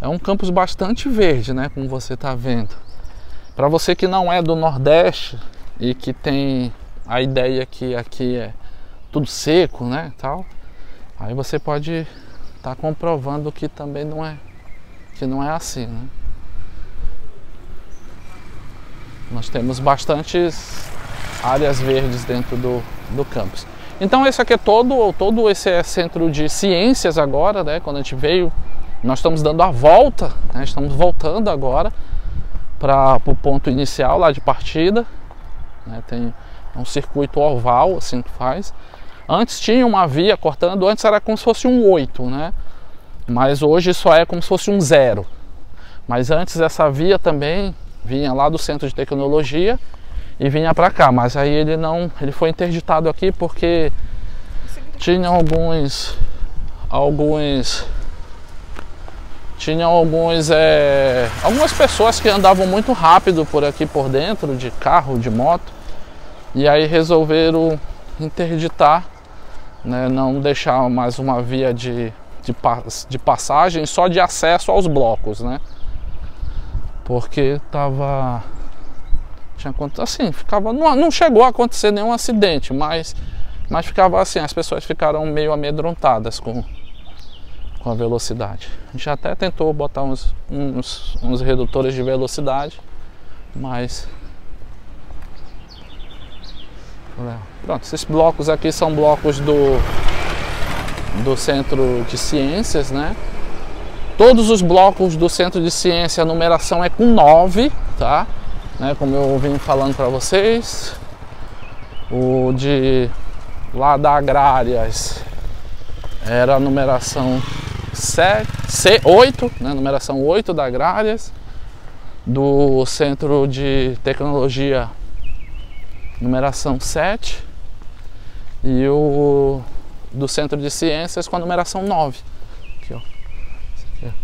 É um campus bastante verde, né? Como você está vendo. Para você que não é do Nordeste e que tem a ideia que aqui é tudo seco, né? Tal, aí você pode estar tá comprovando que também não é, que não é assim, né? Nós temos bastantes áreas verdes dentro do, do campus. Então esse aqui é todo, todo esse é centro de ciências agora, né? Quando a gente veio, nós estamos dando a volta, né? Estamos voltando agora para o ponto inicial lá de partida, né? Tem um circuito oval, assim que faz. Antes tinha uma via cortando, antes era como se fosse um oito, né? Mas hoje só é como se fosse um zero. Mas antes essa via também vinha lá do Centro de Tecnologia e vinha pra cá, mas aí ele não, ele foi interditado aqui porque tinha alguns, alguns, tinha alguns, é, algumas pessoas que andavam muito rápido por aqui por dentro, de carro, de moto, e aí resolveram interditar, né, não deixar mais uma via de, de, de passagem só de acesso aos blocos, né? Porque tava tinha assim, ficava não, não chegou a acontecer nenhum acidente, mas mas ficava assim, as pessoas ficaram meio amedrontadas com com a velocidade. A gente até tentou botar uns uns, uns redutores de velocidade, mas pronto, esses blocos aqui são blocos do, do Centro de Ciências, né? Todos os blocos do Centro de Ciência, a numeração é com nove, tá? Né? Como eu vim falando para vocês. O de lá da Agrárias era a numeração sete, C oito, né? Numeração oito da Agrárias. Do Centro de Tecnologia, numeração sete, e o do Centro de Ciências com a numeração nove. Aqui, ó.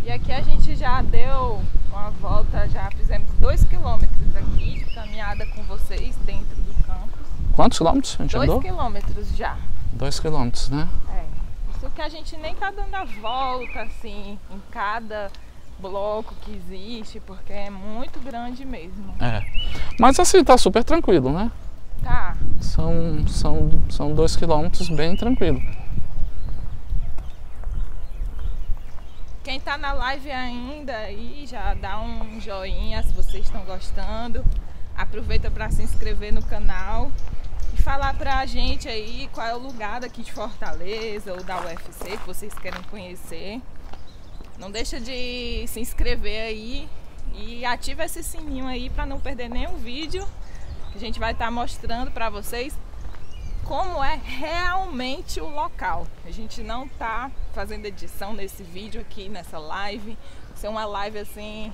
E aqui a gente já deu uma volta, já fizemos dois quilômetros aqui de caminhada com vocês dentro do campus. Quantos quilômetros a gente andou? Dois quilômetros já. Dois quilômetros, né? É. Isso que a gente nem tá dando a volta, assim, em cada bloco que existe, porque é muito grande mesmo. É. Mas assim, tá super tranquilo, né? Tá. São, são, são dois quilômetros bem tranquilo. Quem tá na live ainda aí, já dá um joinha se vocês estão gostando. Aproveita para se inscrever no canal e falar pra gente aí qual é o lugar daqui de Fortaleza ou da U F C que vocês querem conhecer. Não deixa de se inscrever aí e ativa esse sininho aí para não perder nenhum vídeo. A gente vai estar mostrando para vocês como é realmente o local. A gente não tá fazendo edição nesse vídeo aqui, nessa live. Isso é uma live assim,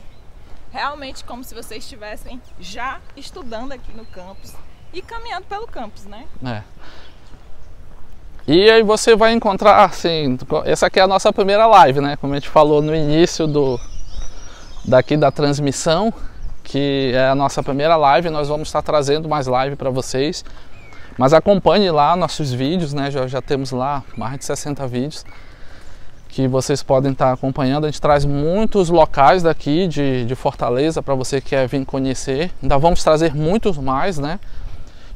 realmente como se vocês estivessem já estudando aqui no campus e caminhando pelo campus, né? É. E aí você vai encontrar, assim, essa aqui é a nossa primeira live, né? Como a gente falou no início do, daqui da transmissão, que é a nossa primeira live, nós vamos estar trazendo mais live para vocês. Mas acompanhe lá nossos vídeos, né? Já, já temos lá mais de sessenta vídeos que vocês podem estar acompanhando. A gente traz muitos locais daqui de, de Fortaleza para você que quer vir conhecer. Ainda vamos trazer muitos mais, né?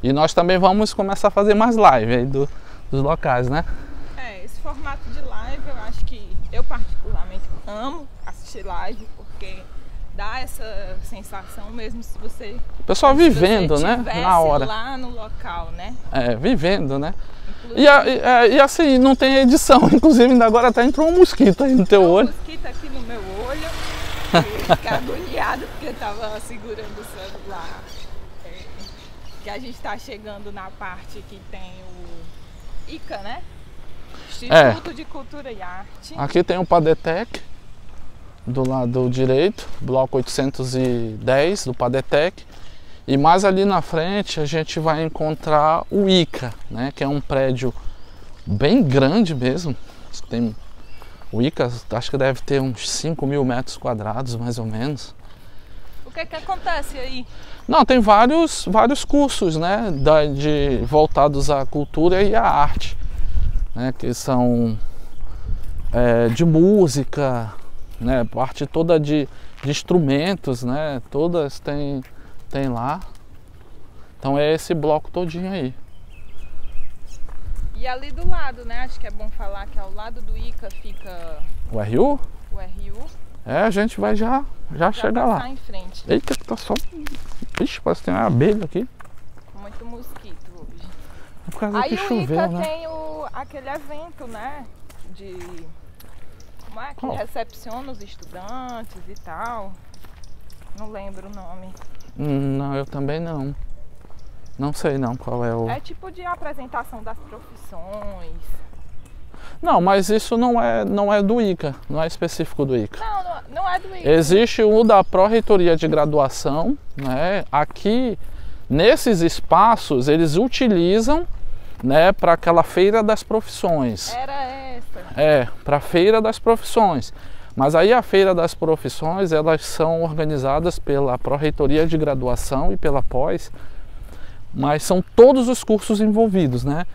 E nós também vamos começar a fazer mais live aí do... dos locais, né? É, esse formato de live eu acho que eu particularmente amo assistir live, porque dá essa sensação mesmo se você... O pessoal vivendo, né? Na hora. Lá no local, né? É, vivendo, né? E, e, e assim, não tem edição, inclusive ainda agora até entrou um mosquito aí no teu olho. Um mosquito aqui no meu olho, eu fiquei agoniado porque eu tava segurando o celular. É, que a gente tá chegando na parte que tem o I C A, né? Instituto é. de Cultura e Arte. Aqui tem o Padetec, do lado direito, bloco oitocentos e dez do Padetec. E mais ali na frente a gente vai encontrar o I C A, né? Que é um prédio bem grande mesmo. Tem, o I C A acho que deve ter uns cinco mil metros quadrados, mais ou menos. O que é que acontece aí? Não, tem vários, vários cursos, né, da, de, voltados à cultura e à arte, né, que são é, de música, né, parte toda de, de instrumentos, né, todas tem, tem lá. Então é esse bloco todinho aí. E ali do lado, né, acho que é bom falar que ao lado do I C A fica... O R U? O R U. É, a gente vai já, já, já chegar lá. Em frente. Eita, tá só... Ixi, parece que tem uma abelha aqui. Muito mosquito hoje. É por causa que choveu, né? Aí o I C A tem o, aquele evento, né? De... Como é que recepciona os estudantes e tal. Não lembro o nome. Não, eu também não. Não sei não qual é o... É tipo de apresentação das profissões. Não, mas isso não é, não é do I C A, não é específico do I C A. Não, não, não é do I C A. Existe o da Pró-Reitoria de Graduação, né? Aqui, nesses espaços, eles utilizam, né, para aquela feira das profissões. Era essa. É, para a feira das profissões. Mas aí a feira das profissões, elas são organizadas pela Pró-Reitoria de Graduação e pela Pós, mas são todos os cursos envolvidos, né?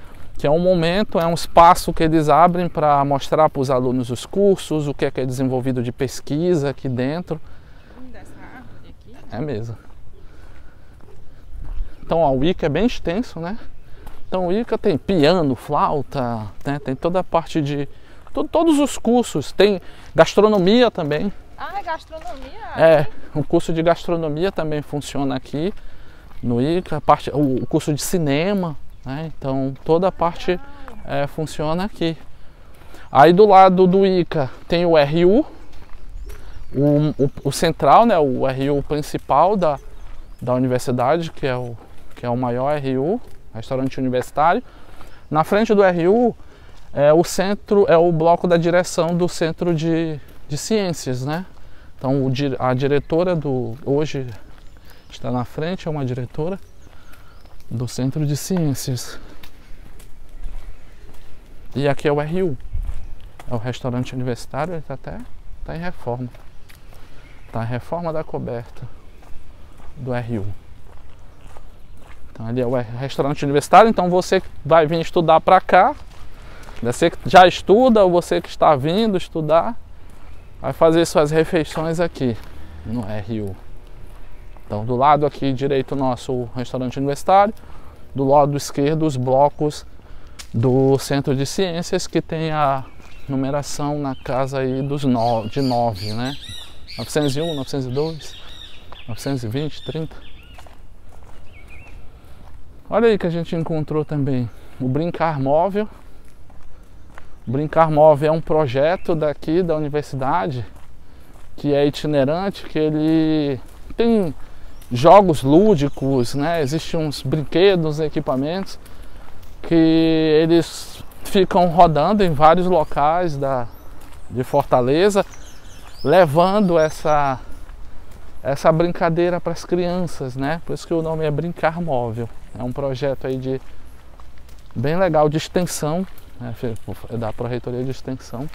que é um momento, é um espaço que eles abrem para mostrar para os alunos os cursos, o que é que é desenvolvido de pesquisa aqui dentro. Dessa árvore aqui? É mesmo. Então a Wicca é bem extenso, né? Então a Wicca tem piano, flauta, né? Tem toda a parte de... To, todos os cursos, tem gastronomia também. Ah, é gastronomia? É, um curso de gastronomia também funciona aqui no Wicca, parte, o, o curso de cinema, né? Então toda a parte é, funciona aqui. Aí do lado do Wicca tem o R U, o, o, o central, né? O R U principal da, da universidade, que é o... que é o maior R U, restaurante universitário. Na frente do R U é o centro, é o bloco da direção do Centro de, de Ciências, né? Então o, a diretora do hoje está na frente, é uma diretora do Centro de Ciências. E aqui é o R U, é o restaurante universitário, ele tá até tá em reforma, tá em reforma da coberta do R U. Ali é o restaurante universitário, então você que vai vir estudar para cá, você que já estuda ou você que está vindo estudar, vai fazer suas refeições aqui no R U. Então do lado aqui direito nosso o restaurante universitário, do lado esquerdo os blocos do Centro de Ciências, que tem a numeração na casa aí dos no, de nove, né? novecentos e um, novecentos e dois, novecentos e vinte, trinta. Olha aí que a gente encontrou também o Brincar Móvel. O Brincar Móvel é um projeto daqui da universidade que é itinerante, que ele tem jogos lúdicos, né? Existem uns brinquedos, equipamentos que eles ficam rodando em vários locais da, de Fortaleza, levando essa, essa brincadeira para as crianças, né? Por isso que o nome é Brincar Móvel. É um projeto aí de, bem legal de extensão, né, da Pró-Reitoria de Extensão.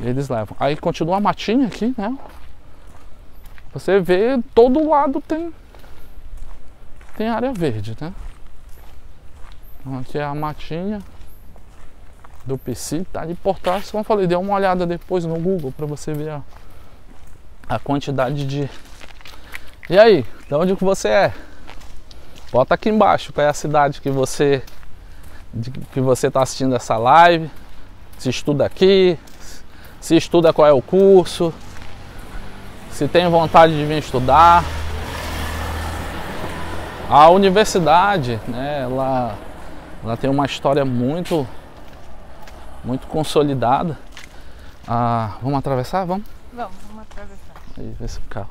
Eles levam. Aí continua a matinha aqui, né? Você vê, todo lado tem, tem área verde, né? Então, aqui é a matinha do Pici, tá ali por trás. Como eu falei, dê uma olhada depois no Google para você ver a, a quantidade de... E aí, de onde que você é? Bota aqui embaixo qual é a cidade que você que você está assistindo essa live, se estuda aqui, se estuda qual é o curso, se tem vontade de vir estudar. A universidade, né, ela, ela tem uma história muito, muito consolidada. Ah, vamos atravessar? Vamos? Vamos, vamos atravessar. Aí, vê esse carro.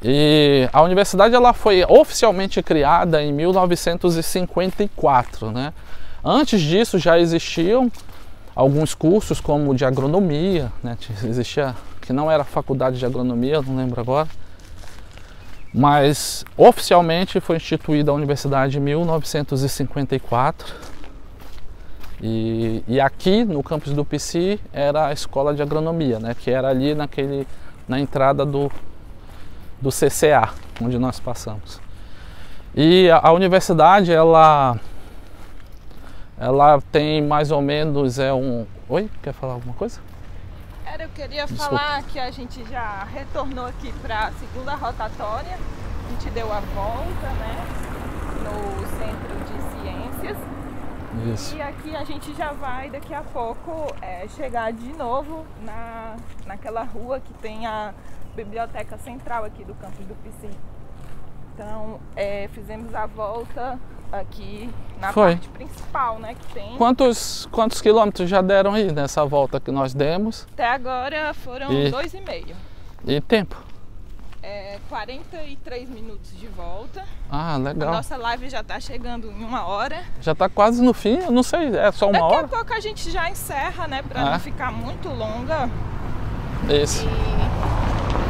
E a universidade ela foi oficialmente criada em mil novecentos e cinquenta e quatro, né? Antes disso já existiam alguns cursos como de agronomia, né? Existia, que não era faculdade de agronomia, não lembro agora. Mas oficialmente foi instituída a universidade em mil novecentos e cinquenta e quatro. E, e aqui no campus do Pici era a escola de agronomia, né? Que era ali naquele, na entrada do... do C C A, onde nós passamos. E a, a universidade, ela, ela tem mais ou menos é um... Oi? Quer falar alguma coisa? Era, eu queria Desculpa. falar que a gente já retornou aqui para a segunda rotatória, a gente deu a volta, né, no Centro de Ciências. Isso. E aqui a gente já vai, daqui a pouco, é, chegar de novo na, naquela rua que tem a... biblioteca central aqui do campus do Pici. Então, é, fizemos a volta aqui na Foi. parte principal, né, que tem. Quantos, quantos quilômetros já deram aí nessa volta que nós demos? Até agora foram e... dois e meio. E tempo? É, quarenta e três minutos de volta. Ah, legal. A nossa live já está chegando em uma hora. Já está quase no fim, eu não sei, é só uma Daqui hora? Daqui a pouco a gente já encerra, né, para ah. não ficar muito longa. Isso. E...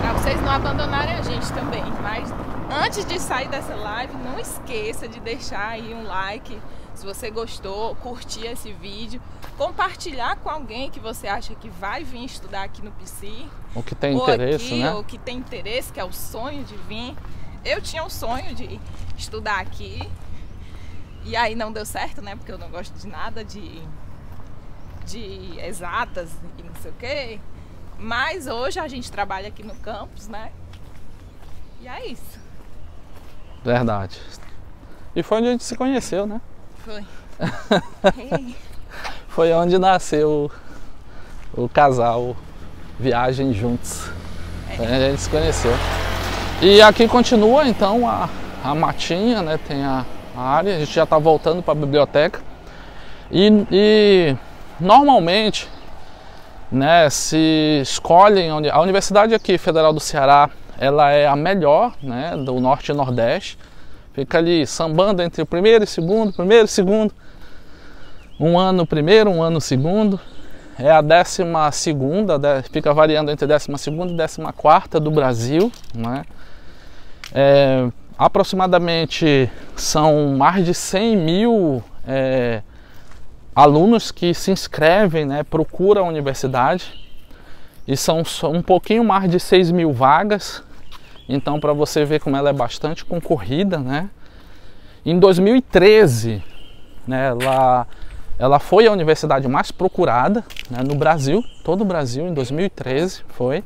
para vocês não abandonarem a gente também, mas antes de sair dessa live, não esqueça de deixar aí um like, se você gostou, curtir esse vídeo, compartilhar com alguém que você acha que vai vir estudar aqui no Pici. Ou que tem interesse, aqui, né? Ou que tem interesse, que é o sonho de vir. Eu tinha o sonho de estudar aqui E aí não deu certo, né? Porque eu não gosto de nada de, de exatas e não sei o quê. Mas hoje a gente trabalha aqui no campus, né? E é isso. Verdade. E foi onde a gente se conheceu, né? Foi. Foi onde nasceu o casal Viagem Juntos. É. Onde a gente se conheceu. E aqui continua então a, a matinha, né? Tem a, a área, a gente já está voltando para a biblioteca. E, e normalmente, né, se escolhem onde a Universidade aqui Federal do Ceará, ela é a melhor, né, do norte e nordeste. Fica ali sambando entre o primeiro e segundo, primeiro e segundo. Um ano primeiro, um ano segundo. É a décima segunda, fica variando entre décima segunda e décima quarta do Brasil, né? É, aproximadamente são mais de cem mil é, alunos que se inscrevem, né? Procuram a universidade. E são só um pouquinho mais de seis mil vagas. Então, para você ver como ela é bastante concorrida, né? Em dois mil e treze, né, ela, ela foi a universidade mais procurada, né, no Brasil, todo o Brasil, em dois mil e treze foi.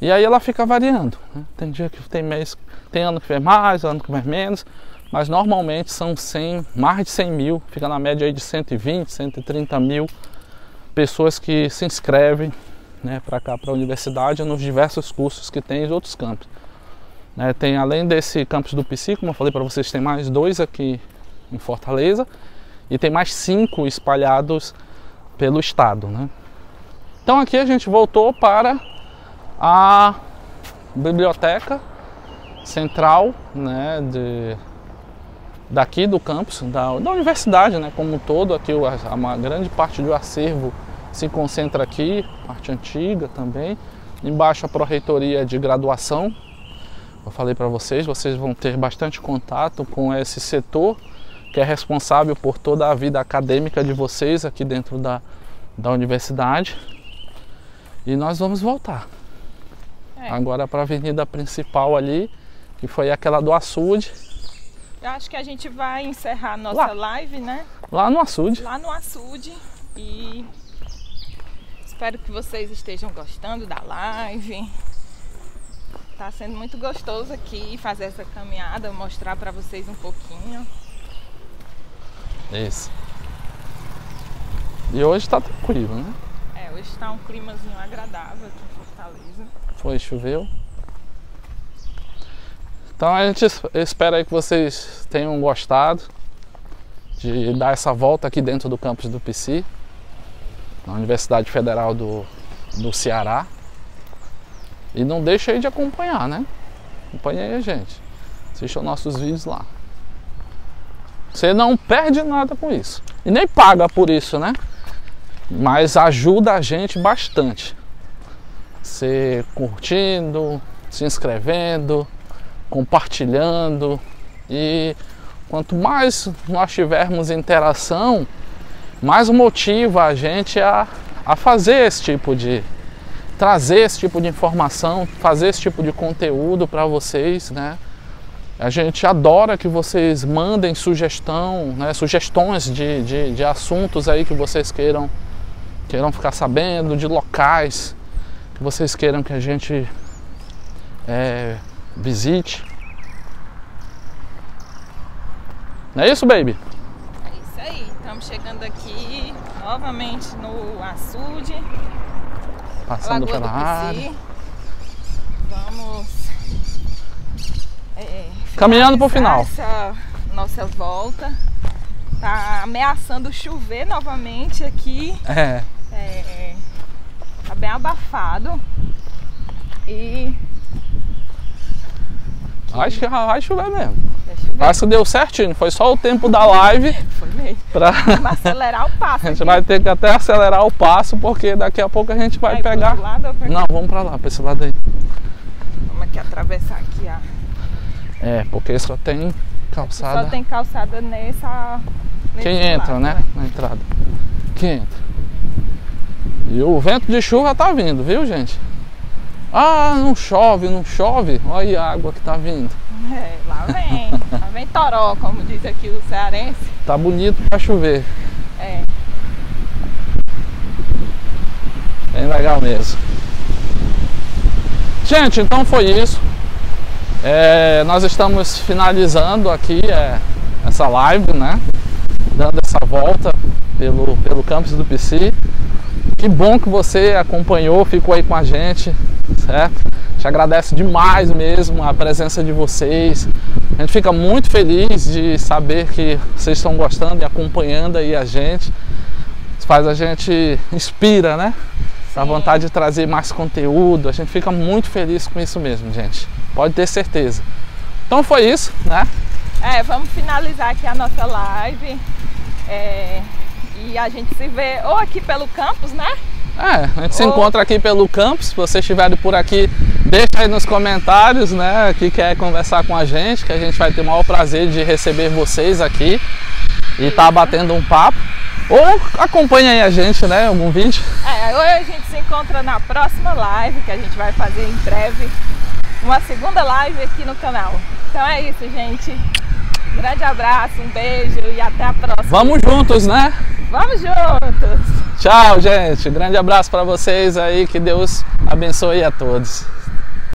E aí ela fica variando, né? Tem dia que tem mês, tem ano que vem mais, ano que vem menos, mas normalmente são cem, mais de cem mil, fica na média aí de cento e vinte, cento e trinta mil pessoas que se inscrevem, né, para cá, para a universidade, nos diversos cursos que tem em outros campos. É, tem, além desse campus do Pici, como eu falei para vocês, tem mais dois aqui em Fortaleza e tem mais cinco espalhados pelo estado, né? Então aqui a gente voltou para a biblioteca central, né, de, daqui do campus, da, da universidade, né, como um todo. Aqui a, uma grande parte do acervo se concentra aqui, parte antiga também. Embaixo a Pró-Reitoria de Graduação. Eu falei para vocês, vocês vão ter bastante contato com esse setor que é responsável por toda a vida acadêmica de vocês aqui dentro da, da universidade. E nós vamos voltar é. agora para a avenida principal ali, que foi aquela do açude. Eu acho que a gente vai encerrar a nossa lá. live, né? Lá no açude. Lá no açude. E espero que vocês estejam gostando da live. Tá sendo muito gostoso aqui fazer essa caminhada, mostrar para vocês um pouquinho. Isso. E hoje tá tranquilo, né? É, hoje tá um climazinho agradável aqui em Fortaleza. Foi, choveu. Então a gente espera aí que vocês tenham gostado de dar essa volta aqui dentro do campus do Pici, na Universidade Federal do, do Ceará. E não deixa aí de acompanhar, né? Acompanha aí a gente. Assista os nossos vídeos lá. Você não perde nada com isso. E nem paga por isso, né? Mas ajuda a gente bastante. Você curtindo, se inscrevendo, compartilhando. E quanto mais nós tivermos interação, mais motiva a gente a, a fazer esse tipo de... trazer esse tipo de informação, fazer esse tipo de conteúdo para vocês, né? A gente adora que vocês mandem sugestão, né? Sugestões de, de, de assuntos aí que vocês queiram, queiram ficar sabendo, de locais que vocês queiram que a gente é, visite. Não é isso, baby? É isso aí. Estamos chegando aqui novamente no açude. Passando Lagoa pela área. Vamos é, caminhando para o final. Essa nossa volta. Tá ameaçando chover novamente aqui. É. É, tá bem abafado. E acho que vai chover mesmo. Acho que deu certinho. Foi só o tempo da live. Foi mesmo. Pra... Vamos acelerar o passo. A gente aqui. Vai ter que até acelerar o passo, porque daqui a pouco a gente vai, vai pegar. Pro lado ou pra Não, vamos pra lá, pra esse lado aí. Vamos aqui atravessar aqui a. É, porque só tem calçada. Só tem calçada nessa. Quem entra, lado, né? né? Na entrada. Quem entra. E o vento de chuva tá vindo, viu, gente? Ah, não chove, não chove. Olha a água que tá vindo. É, lá vem, lá vem toró, como diz aqui o cearense. Tá bonito pra chover. É. Bem legal mesmo. Gente, então foi isso. É, nós estamos finalizando aqui é, essa live, né? Dando essa volta pelo, pelo campus do Pici. Que bom que você acompanhou, ficou aí com a gente, certo? Te agradeço demais mesmo a presença de vocês. A gente fica muito feliz de saber que vocês estão gostando e acompanhando aí a gente. Isso faz a gente, inspira, né? Dá vontade de trazer mais conteúdo. A gente fica muito feliz com isso mesmo, gente. Pode ter certeza. Então foi isso, né? É, vamos finalizar aqui a nossa live. É, e a gente se vê ou aqui pelo campus, né? É, a gente ou... se encontra aqui pelo campus. Se vocês estiverem por aqui, deixa aí nos comentários, né? Que quer conversar com a gente, que a gente vai ter o maior prazer de receber vocês aqui e estar tá batendo um papo. Ou acompanha aí a gente, né? Algum vídeo. É, ou a gente se encontra na próxima live, que a gente vai fazer em breve. Uma segunda live aqui no canal. Então é isso, gente. Um grande abraço, um beijo e até a próxima. Vamos juntos, né? Vamos juntos. Tchau, gente. Grande abraço para vocês aí. Que Deus abençoe a todos.